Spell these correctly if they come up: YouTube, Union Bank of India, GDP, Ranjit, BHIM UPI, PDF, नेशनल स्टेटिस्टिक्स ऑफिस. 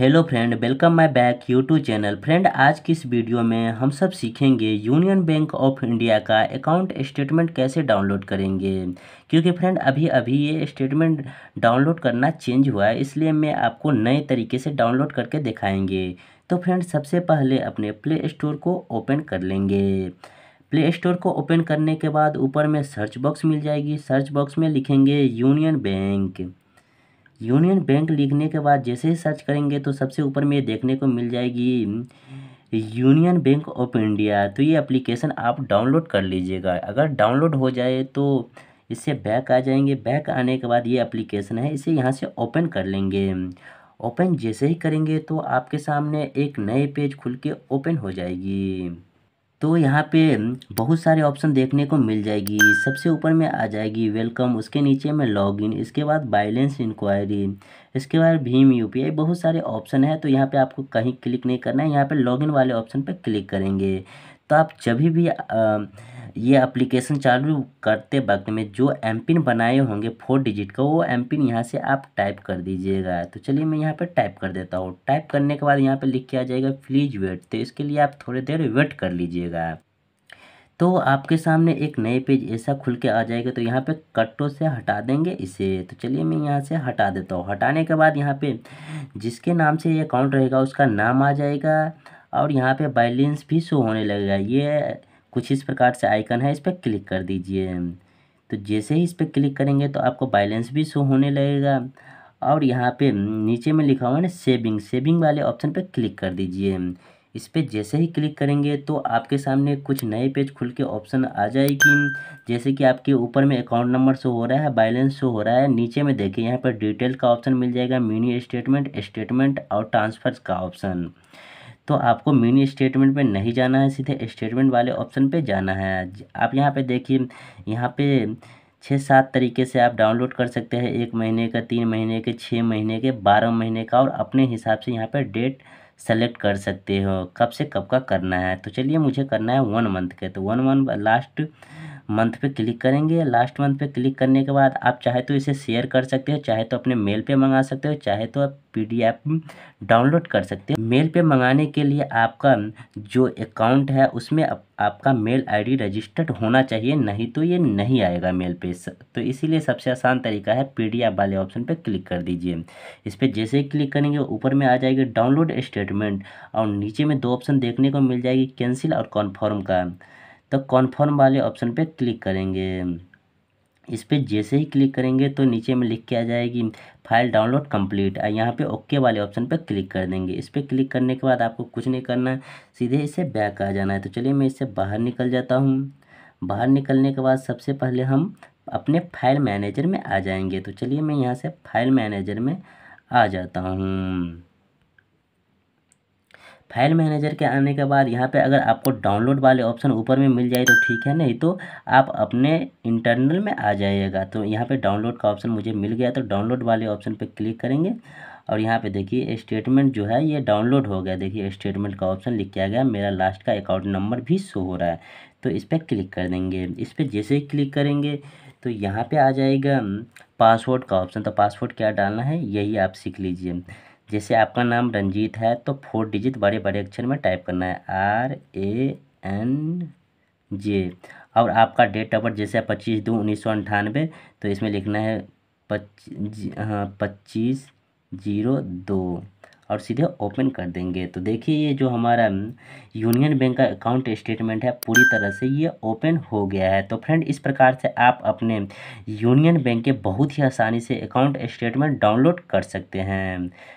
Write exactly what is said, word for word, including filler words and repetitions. Hello friend, welcome my back YouTube channel. Friend, आज की इस वीडियो में हम सब सीखेंगे यूनियन बैंक ऑफ इंडिया का अकाउंट स्टेटमेंट कैसे डाउनलोड करेंगे, क्योंकि फ्रेंड अभी अभी ये स्टेटमेंट डाउनलोड करना चेंज हुआ है, इसलिए मैं आपको नए तरीके से डाउनलोड करके दिखाएंगे। तो फ्रेंड, सबसे पहले अपने प्ले स्टोर को ओपन कर लेंगे। प्ले स्टोर को ओपन करने के बाद ऊपर में सर्च बॉक्स मिल जाएगी। सर्च बॉक्स में लिखेंगे यूनियन बैंक। यूनियन बैंक लिखने के बाद जैसे ही सर्च करेंगे तो सबसे ऊपर में देखने को मिल जाएगी यूनियन बैंक ऑफ इंडिया। तो ये एप्लीकेशन आप डाउनलोड कर लीजिएगा। अगर डाउनलोड हो जाए तो इससे बैक आ जाएंगे। बैक आने के बाद ये एप्लीकेशन है, इसे यहाँ से ओपन कर लेंगे। ओपन जैसे ही करेंगे तो आपके सामने एक नए पेज खुल के ओपन हो जाएगी। तो यहाँ पे बहुत सारे ऑप्शन देखने को मिल जाएगी। सबसे ऊपर में आ जाएगी वेलकम, उसके नीचे में लॉगिन, इसके बाद बैलेंस इंक्वायरी, इसके बाद भीम यूपीआई, बहुत सारे ऑप्शन है। तो यहाँ पे आपको कहीं क्लिक नहीं करना है, यहाँ पे लॉगिन वाले ऑप्शन पे क्लिक करेंगे। तो आप जब भी ये एप्लीकेशन चालू करते वक्त में जो एम पिन बनाए होंगे फोर डिजिट का, वो एम पिन यहाँ से आप टाइप कर दीजिएगा। तो चलिए मैं यहाँ पे टाइप कर देता हूँ। टाइप करने के बाद यहाँ पे लिख के आ जाएगा प्लीज वेट। तो इसके लिए आप थोड़ी देर वेट कर लीजिएगा। तो आपके सामने एक नए पेज ऐसा खुल के आ जाएगा। तो यहाँ पे कट्टों से हटा देंगे इसे। तो चलिए मैं यहाँ से हटा देता हूँ। हटाने के बाद यहाँ पे जिसके नाम से ये अकाउंट रहेगा उसका नाम आ जाएगा और यहाँ पे बैलेंस भी शो होने लगेगा। ये कुछ इस प्रकार से आइकन है, इस पर क्लिक कर दीजिए। तो जैसे ही इस पर क्लिक करेंगे तो आपको बैलेंस भी शो होने लगेगा और यहाँ पे नीचे में लिखा हुआ है सेविंग, सेविंग वाले ऑप्शन पे क्लिक कर दीजिए। इस पर जैसे ही क्लिक करेंगे तो आपके सामने कुछ नए पेज खुल के ऑप्शन आ जाएगी। जैसे कि आपके ऊपर में अकाउंट नंबर शो हो रहा है, बैलेंस शो हो रहा है, नीचे में देखिए यहाँ पर डिटेल का ऑप्शन मिल जाएगा, मिनी स्टेटमेंट, स्टेटमेंट और ट्रांसफर का ऑप्शन। तो आपको मिनी स्टेटमेंट पे नहीं जाना है, सीधे स्टेटमेंट वाले ऑप्शन पे जाना है। आप यहाँ पे देखिए, यहाँ पे छः सात तरीके से आप डाउनलोड कर सकते हैं, एक महीने का, तीन महीने के, छः महीने के, बारह महीने का, और अपने हिसाब से यहाँ पे डेट सेलेक्ट कर सकते हो कब से कब का करना है। तो चलिए मुझे करना है वन मंथ के। तो वन मंथ लास्ट मंथ पे क्लिक करेंगे। लास्ट मंथ पे क्लिक करने के बाद आप चाहे तो इसे शेयर कर सकते हो, चाहे तो अपने मेल पे मंगा सकते हो, चाहे तो आप पीडीएफ डाउनलोड कर सकते हो। मेल पे मंगाने के लिए आपका जो अकाउंट है उसमें आप, आपका मेल आईडी रजिस्टर्ड होना चाहिए, नहीं तो ये नहीं आएगा मेल पे। तो इसीलिए सबसे आसान तरीका है पीडीएफ वाले ऑप्शन पे क्लिक कर दीजिए। इस पर जैसे ही क्लिक करेंगे ऊपर में आ जाएगा डाउनलोड स्टेटमेंट और नीचे में दो ऑप्शन देखने को मिल जाएगी, कैंसिल और कन्फर्म का। तो कॉन्फर्म वाले ऑप्शन पे क्लिक करेंगे। इस पर जैसे ही क्लिक करेंगे तो नीचे में लिख के आ जाएगी फाइल डाउनलोड कंप्लीट। यहाँ पे ओके वाले ऑप्शन पे क्लिक कर देंगे। इस पर क्लिक करने के बाद आपको कुछ नहीं करना है, सीधे इसे बैक आ जाना है। तो चलिए मैं इससे बाहर निकल जाता हूँ। बाहर निकलने के बाद सबसे पहले हम अपने फाइल मैनेजर में आ जाएंगे। तो चलिए मैं यहाँ से फाइल मैनेजर में आ जाता हूँ। फाइल मैनेजर के आने के बाद यहाँ पे अगर आपको डाउनलोड वाले ऑप्शन ऊपर में मिल जाए तो ठीक है, नहीं तो आप अपने इंटरनल में आ जाइएगा। तो यहाँ पे डाउनलोड का ऑप्शन मुझे मिल गया, तो डाउनलोड वाले ऑप्शन पे क्लिक करेंगे और यहाँ पे देखिए स्टेटमेंट जो है ये डाउनलोड हो गया। देखिए स्टेटमेंट का ऑप्शन लिख के आ गया, मेरा लास्ट का अकाउंट नंबर भी शो हो रहा है। तो इस पर क्लिक कर देंगे। इस पर जैसे ही क्लिक करेंगे तो यहाँ पर आ जाएगा पासवर्ड का ऑप्शन। तो पासवर्ड क्या डालना है यही आप सीख लीजिए। जैसे आपका नाम रंजीत है तो फोर डिजिट बड़े बड़े अक्षर में टाइप करना है, आर ए एन जे, और आपका डेट ऑफ बर्थ जैसे पच्चीस दो उन्नीस सौ अंठानवे, तो इसमें लिखना है पच्चीस हाँ पच्चीस जीरो दो और सीधे ओपन कर देंगे। तो देखिए ये जो हमारा यूनियन बैंक का अकाउंट स्टेटमेंट है पूरी तरह से ये ओपन हो गया है। तो फ्रेंड, इस प्रकार से आप अपने यूनियन बैंक के बहुत ही आसानी से अकाउंट स्टेटमेंट डाउनलोड कर सकते हैं।